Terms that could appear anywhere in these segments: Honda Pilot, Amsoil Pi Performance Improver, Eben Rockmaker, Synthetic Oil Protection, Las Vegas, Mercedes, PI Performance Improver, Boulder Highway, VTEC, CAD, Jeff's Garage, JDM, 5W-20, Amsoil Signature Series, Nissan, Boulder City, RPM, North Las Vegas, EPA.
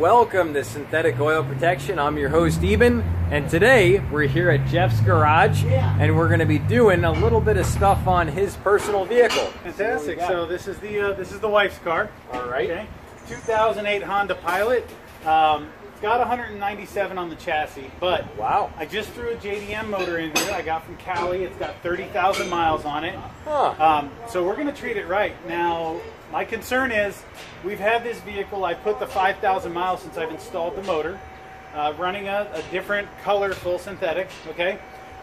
Welcome to Synthetic Oil Protection. I'm your host, Eben, and today we're here at Jeff's Garage, and we're going to be doing a little bit of stuff on his personal vehicle. Fantastic. So this is the wife's car. All right. Okay. 2008 Honda Pilot. Got 197 on the chassis, but wow, I just threw a JDM motor in here I got from Cali. It's got 30,000 miles on it. Huh. So we're going to treat it right. Now, my concern is we've had this vehicle, I put the 5,000 miles since I've installed the motor, running a different color full synthetic, okay?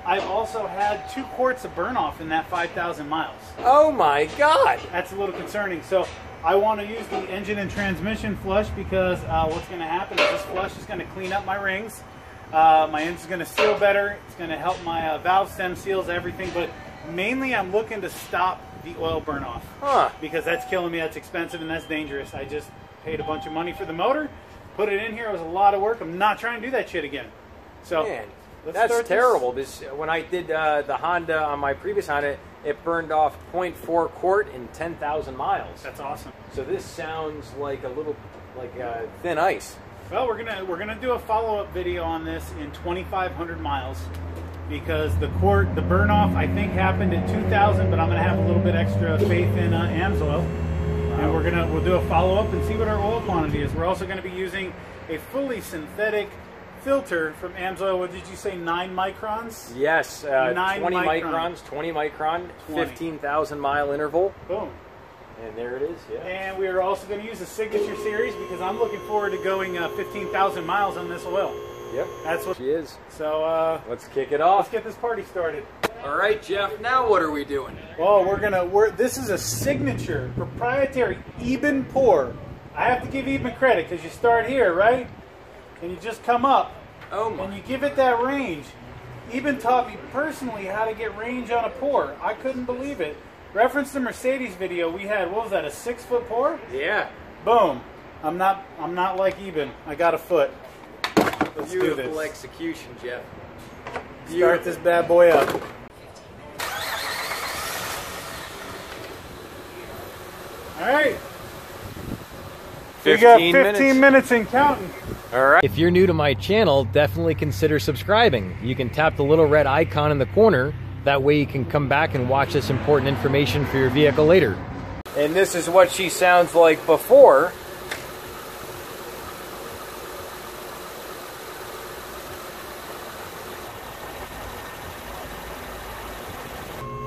I've also had 2 quarts of burn-off in that 5,000 miles. Oh my God! That's a little concerning. So I want to use the engine and transmission flush because what's going to happen is this flush is going to clean up my rings. My engine's going to seal better. It's going to help my valve stem seals, everything. But mainly I'm looking to stop the oil burn off. Huh. Because that's killing me. That's expensive and that's dangerous. I just paid a bunch of money for the motor, put it in here. It was a lot of work. I'm not trying to do that shit again. So man, that's terrible. This, when I did the Honda on my previous Honda, it burned off 0.4 quart in 10,000 miles. That's awesome. So this sounds like a little thin ice. Well, we're gonna do a follow-up video on this in 2,500 miles because the burn off I think happened at 2,000, but I'm gonna have a little bit extra faith in Amsoil, and we'll do a follow-up and see what our oil quantity is. We're also gonna be using a fully synthetic filter from Amsoil. What did you say, 9 microns? Yes, 20 micron, 15,000 mile interval. Boom. And there it is, yeah. And we are also going to use the Signature Series because I'm looking forward to going 15,000 miles on this oil. Yep, that's what she is. So let's kick it off. Let's get this party started. All right, Jeff, now what are we doing? Well, this is a signature, proprietary Eben pour. I have to give Eben credit because you start here, right? And you just come up, and you give it that range. Eben taught me personally how to get range on a pour. I couldn't believe it. Reference the Mercedes video we had. What was that? A 6-foot pour? Yeah. Boom. I'm not like Eben. I got a foot. Let's do this. Beautiful execution, Jeff. Start this bad boy up. All right. We got 15 minutes and counting. All right. If you're new to my channel, definitely consider subscribing. You can tap the little red icon in the corner. That way you can come back and watch this important information for your vehicle later. And this is what she sounds like before.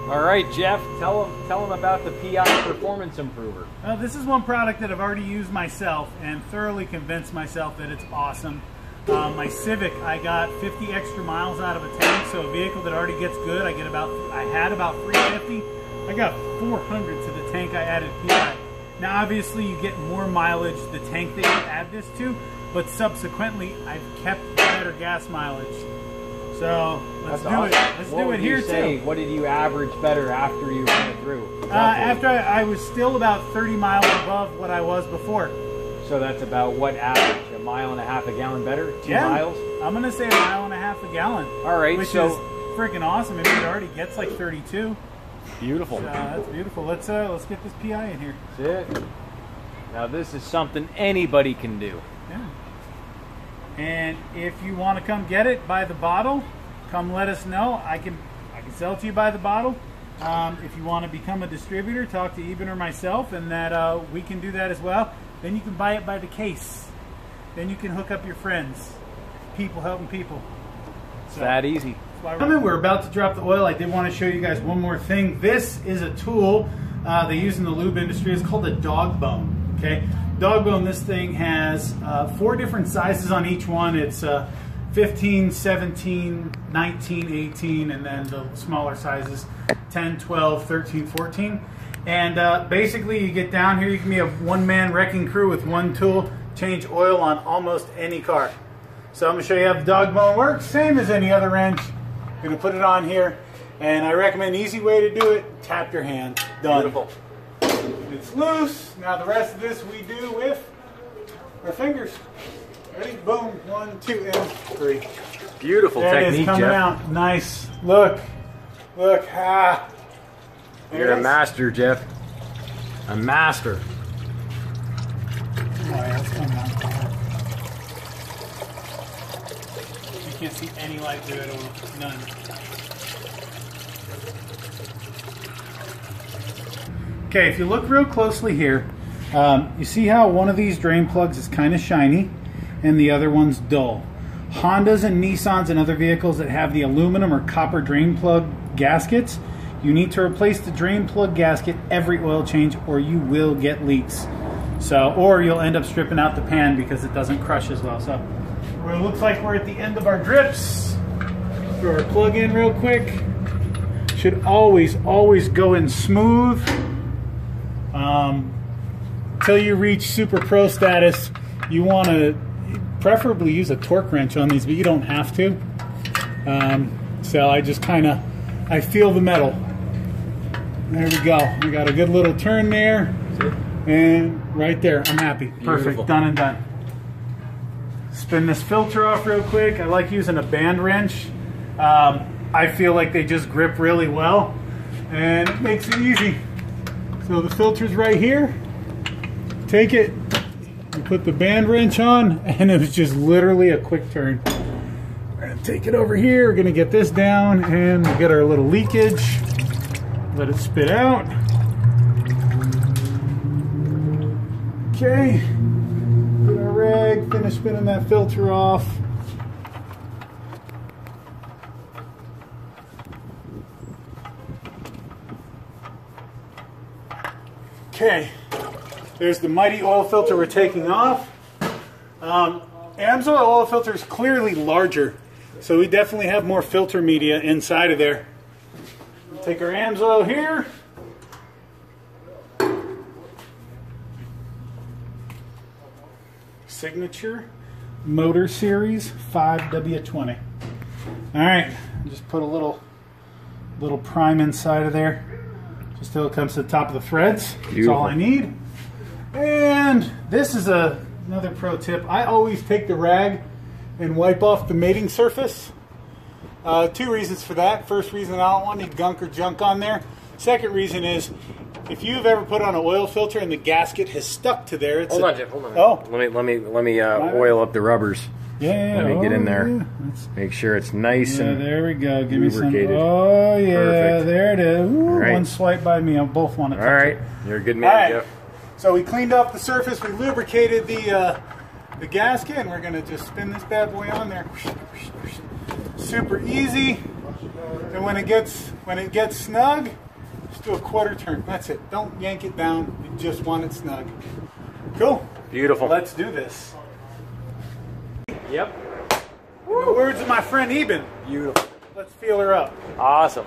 All right, Jeff, tell them about the PI Performance Improver. Well, this is one product that I've already used myself and thoroughly convinced myself that it's awesome. My Civic, I got 50 extra miles out of a tank, so a vehicle that already gets good, I had about 350. I got 400 to the tank I added PI. Now, obviously, you get more mileage the tank that you add this to, but subsequently, I've kept better gas mileage. So let's do it here too. What did you average better after you ran it through? After I was still about 30 miles above what I was before. So that's about what average? 1.5 miles a gallon better? 2 miles? I'm going to say 1.5 miles a gallon. All right. Which is freaking awesome. If it already gets like 32. Beautiful. That's beautiful. Let's get this PI in here. That's it. Now this is something anybody can do. Yeah. And if you want to come get it by the bottle, come let us know. I can sell it to you by the bottle. If you want to become a distributor, talk to Eben or myself, and that we can do that as well. Then you can buy it by the case. Then you can hook up your friends. People helping people. It's that easy. We're about to drop the oil. I did want to show you guys one more thing. This is a tool they use in the lube industry. It's called a dog bone. Okay. Dog bone, this thing has 4 different sizes on each one. It's 15, 17, 19, 18, and then the smaller sizes, 10, 12, 13, 14. And basically you get down here, you can be a one-man wrecking crew with one tool, change oil on almost any car. So I'm gonna show you how the dog bone works, same as any other wrench. I'm gonna put it on here, and I recommend an easy way to do it, tap your hand, done. Beautiful. It's loose. Now the rest of this we do with our fingers. Ready? Boom. 1, 2, and 3. Beautiful there technique, Jeff. It is coming out. Nice. Look. Look. Ah. You're a master, Jeff. A master. Oh, yeah, it's coming out. can't see any light through it at all, none. Okay, if you look real closely here, you see how one of these drain plugs is kind of shiny and the other one's dull. Hondas and Nissans and other vehicles that have the aluminum or copper drain plug gaskets, you need to replace the drain plug gasket every oil change or you will get leaks. So, or you'll end up stripping out the pan because it doesn't crush as well. So, well, it looks like we're at the end of our drips. Throw our plug in real quick. Should always go in smooth. Till you reach Super Pro status, you want to preferably use a torque wrench on these, but you don't have to. So I just kind of, I feel the metal. There we go. We got a good little turn there. And right there, I'm happy. Beautiful. Perfect, done and done. Spin this filter off real quick. I like using a band wrench. I feel like they just grip really well and it makes it easy. So the filter's right here. Take it and put the band wrench on, and it was just literally a quick turn. We're gonna take it over here, we're gonna get this down, and we'll get our little leakage. Let it spit out. Okay, put our rag, finish spinning that filter off. Okay. There's the mighty oil filter we're taking off. Amsoil oil filter is clearly larger, so we definitely have more filter media inside of there. Take our Amsoil here. Signature Motor Series 5W20. All right, just put a little prime inside of there. Just till it comes to the top of the threads. That's all I need. And this is another pro tip. I always take the rag and wipe off the mating surface. Two reasons for that. First reason, I don't want any gunk or junk on there. Second reason is, if you've ever put on an oil filter and the gasket has stuck to there, it's hold on, Jeff. Oh, let me oil up the rubbers. Yeah, let me get in there. Yeah. Make sure it's nice and there we go. Give lubricated. Me some. Oh yeah, perfect. There it is. Ooh, right. One swipe by me. I both want to touch it. All right, you're a good man, right, Jeff. So we cleaned off the surface, we lubricated the gasket, and we're gonna just spin this bad boy on there. Super easy. And when it gets snug, just do a quarter turn. That's it. Don't yank it down. You just want it snug. Cool. Beautiful. Let's do this. Yep. In the words of my friend Eben. Beautiful. Let's feel her up. Awesome.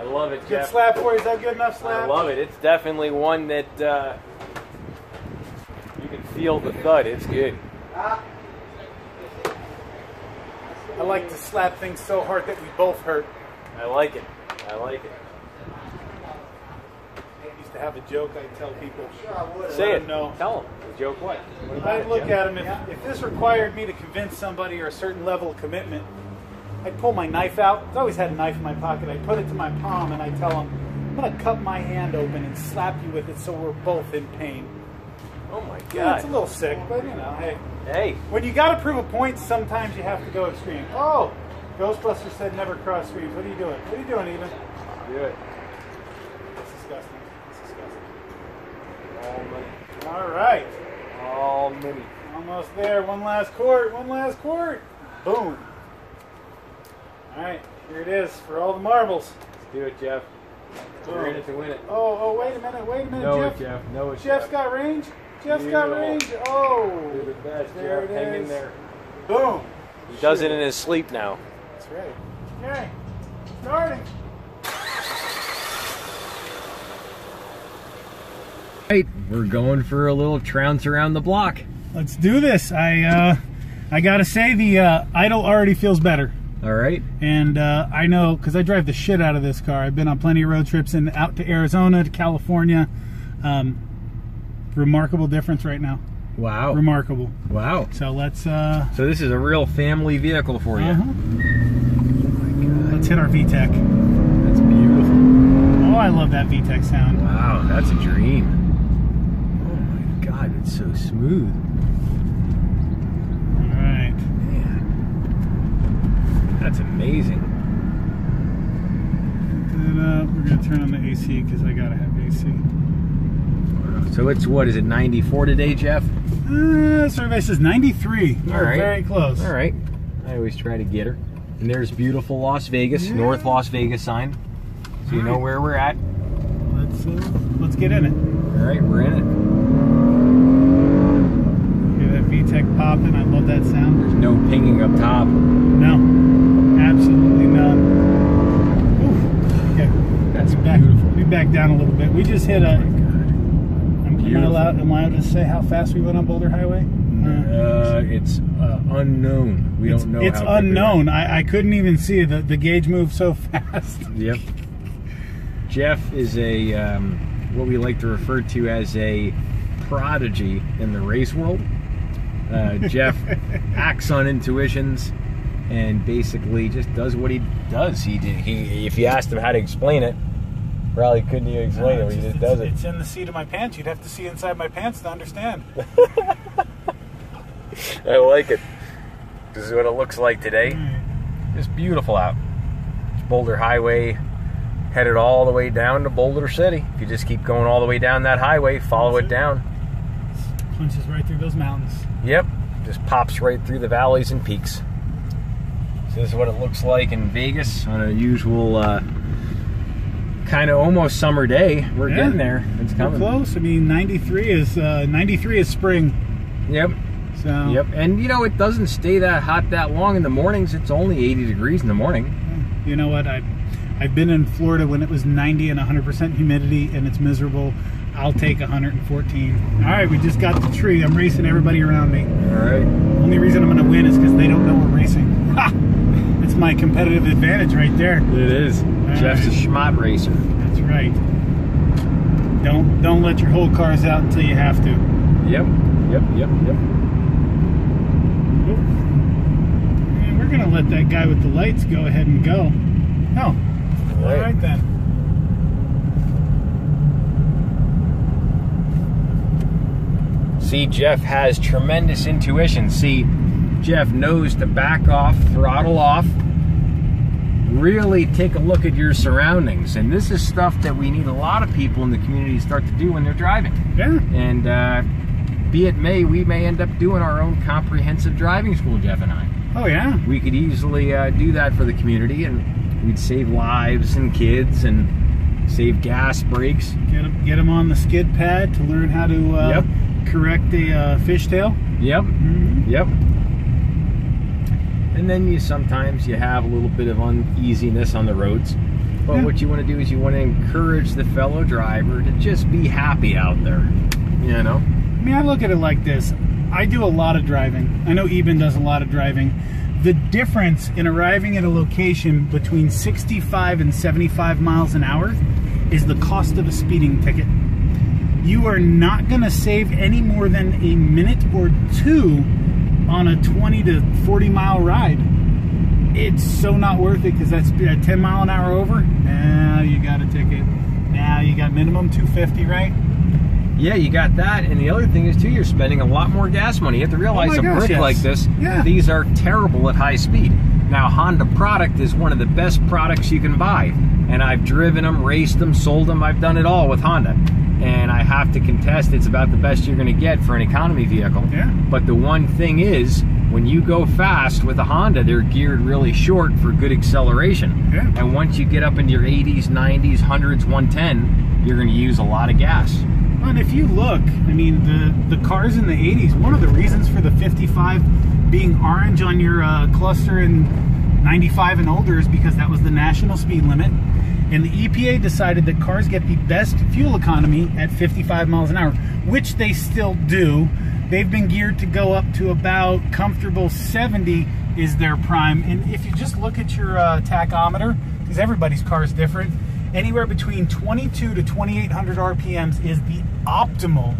I love it, Jeff. Good slap for you. Is that good enough slap? I love it. It's definitely one that you can feel the thud. It's good. I like to slap things so hard that we both hurt. I like it. I like it. I used to have a joke I tell people. Say it. No. Tell them. The joke what? I'd look at them. If this required me to convince somebody or a certain level of commitment, I'd pull my knife out. I've always had a knife in my pocket. I put it to my palm and I tell them, I'm going to cut my hand open and slap you with it so we're both in pain. Oh my God. Yeah, it's a little sick, but you know, hey. Hey. When you got to prove a point, sometimes you have to go extreme. Oh, Ghostbuster said never cross streams. What are you doing? What are you doing, Eben? Do it. That's disgusting. That's disgusting. All money. All right. All money. Almost there. One last quart. One last quart. Boom. Alright, here it is for all the marbles. Let's do it, Jeff. We're in it to win it. Oh, wait a minute, no Jeff. Jeff's got range. Jeff's got range. Oh. Do the best, Jeff. Hang in there. Boom. He does it in his sleep now. That's right. Okay, starting. Alright, we're going for a little trounce around the block. Let's do this. I gotta say, the idle already feels better. All right. And I know, because I drive the shit out of this car. I've been on plenty of road trips and out to Arizona, to California. Remarkable difference right now. Wow. Remarkable. Wow. So let's... So this is a real family vehicle for you. Uh-huh. Oh my God. Let's hit our VTEC. That's beautiful. Oh, I love that VTEC sound. Wow, that's a dream. Oh my God, it's so smooth. All right. Man. amazing. Put that up. We're going to turn on the AC because I got to have AC. So it's, what is it, 94 today, Jeff? Survey says 93. All right. Very close. All right. I always try to get her. And there's beautiful Las Vegas, yeah. North Las Vegas sign. So you know where we're at. Let's get in it. All right, we're in it. Hear that VTEC popping. I love that sound. There's no pinging up top. No, absolutely none. Oof. Okay, that's beautiful. We back down a little bit. We just hit a. Am I allowed to say how fast we went on Boulder Highway? It's unknown. We don't know. It's how unknown. I couldn't even see the gauge move so fast. Yep. Jeff is a what we like to refer to as a prodigy in the race world. Jeff acts on intuitions and basically just does what he does. He if you asked him how to explain it, probably couldn't even explain it. He just does it. It's in the seat of my pants. You'd have to see inside my pants to understand. I like it. This is what it looks like today. It's beautiful out. It's Boulder Highway. Headed all the way down to Boulder City. If you just keep going all the way down that highway, follow it down. Punches right through those mountains. Yep, just pops right through the valleys and peaks. So this is what it looks like in Vegas on a usual kind of almost summer day. We're getting there. It's coming. We're close. I mean, 93 is spring. Yep. So. Yep. And you know, it doesn't stay that hot that long in the mornings. It's only 80 degrees in the morning. You know what? I've been in Florida when it was 90 and 100% humidity and it's miserable. I'll take 114. All right, we just got the tree. I'm racing everybody around me. All right. Only reason I'm going to win is because they don't know we're racing. Ha! It's my competitive advantage right there. It is. Jeff's a schmott racer. That's right. Don't let your whole cars out until you have to. Yep. Yep. Yep. Yep. And we're going to let that guy with the lights go ahead and go. Oh. All right then. See, Jeff has tremendous intuition. See, Jeff knows to back off, throttle off, really take a look at your surroundings. And this is stuff that we need a lot of people in the community to start to do when they're driving. Yeah. And be it may, we may end up doing our own comprehensive driving school, Jeff and I. Oh, yeah. We could easily do that for the community and we'd save lives and kids and save gas brakes. Get them on the skid pad to learn how to correct a fishtail. Yep. Mm-hmm. Yep. And then sometimes you have a little bit of uneasiness on the roads. But what you want to do is you want to encourage the fellow driver to just be happy out there. You know? I mean, I look at it like this. I do a lot of driving. I know Eben does a lot of driving. The difference in arriving at a location between 65 and 75 miles an hour is the cost of a speeding ticket. You are not going to save any more than a minute or two on a 20 to 40 mile ride. It's so not worth it because that's 10 mile an hour over. Now you got a ticket. Now you got minimum 250, right? Yeah, you got that, and the other thing is too, you're spending a lot more gas money. You have to realize these are terrible at high speed. Now, Honda product is one of the best products you can buy, and I've driven them, raced them, sold them. I've done it all with Honda, and I have to contest it's about the best you're going to get for an economy vehicle. Yeah. But the one thing is, when you go fast with a Honda, they're geared really short for good acceleration. Yeah. And once you get up into your 80s, 90s, 100s, 110, you're going to use a lot of gas. And if you look, I mean, the cars in the 80s, one of the reasons for the 55 being orange on your cluster in 95 and older is because that was the national speed limit. And the EPA decided that cars get the best fuel economy at 55 miles an hour, which they still do. They've been geared to go up to about comfortable 70 is their prime. And if you just look at your tachometer, because everybody's car is different, anywhere between 22 to 2,800 RPMs is the optimal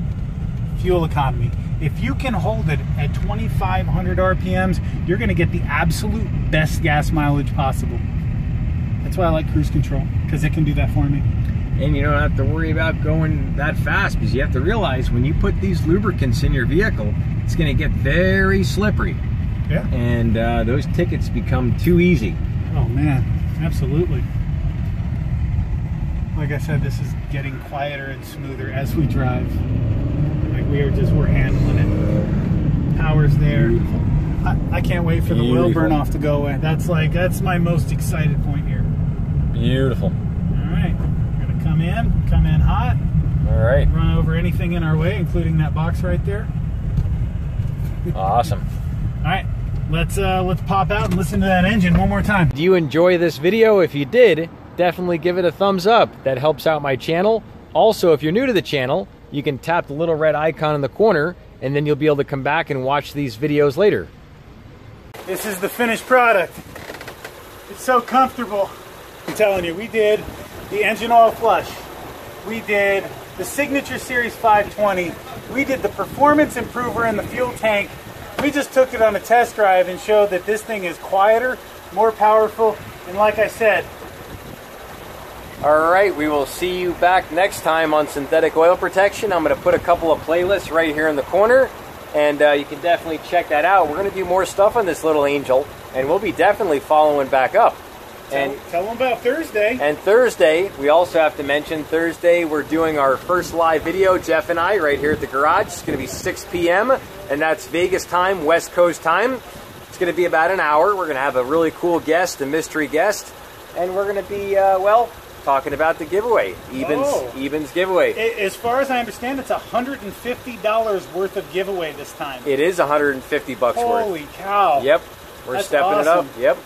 fuel economy. If you can hold it at 2,500 RPMs, you're going to get the absolute best gas mileage possible. That's why I like cruise control, because it can do that for me. And you don't have to worry about going that fast, because you have to realize when you put these lubricants in your vehicle, it's going to get very slippery. Yeah. And those tickets become too easy. Oh man, absolutely. Like I said, this is getting quieter and smoother as we drive. Like we're handling it. Power's there. I can't wait for the wheel burn off to go away. That's my most excited point here. Beautiful. All right, we're gonna come in hot. All right. Run over anything in our way, including that box right there. Awesome. All right, let's pop out and listen to that engine one more time. Do you enjoy this video? If you did, definitely give it a thumbs up. That helps out my channel. Also, if you're new to the channel, you can tap the little red icon in the corner, and then you'll be able to come back and watch these videos later. This is the finished product. It's so comfortable. I'm telling you, we did the engine oil flush. We did the Signature Series 520. We did the Performance Improver in the fuel tank. We just took it on a test drive and showed that this thing is quieter, more powerful, and like I said. All right, we will see you back next time on Synthetic Oil Protection. I'm going to put a couple of playlists right here in the corner, and you can definitely check that out. We're going to do more stuff on this little angel, and we'll be definitely following back up. And tell them about Thursday. And Thursday, we also have to mention, Thursday we're doing our first live video, Jeff and I, right here at the garage. It's going to be 6 p.m., and that's Vegas time, West Coast time. It's going to be about an hour. We're going to have a really cool guest, a mystery guest, and we're going to be, well, talking about the giveaway, Eben's giveaway. As far as I understand, it's $150 worth of giveaway this time. It is $150 bucks worth. Holy cow. Yep. We're stepping it up. Yep.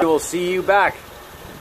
We will see you back.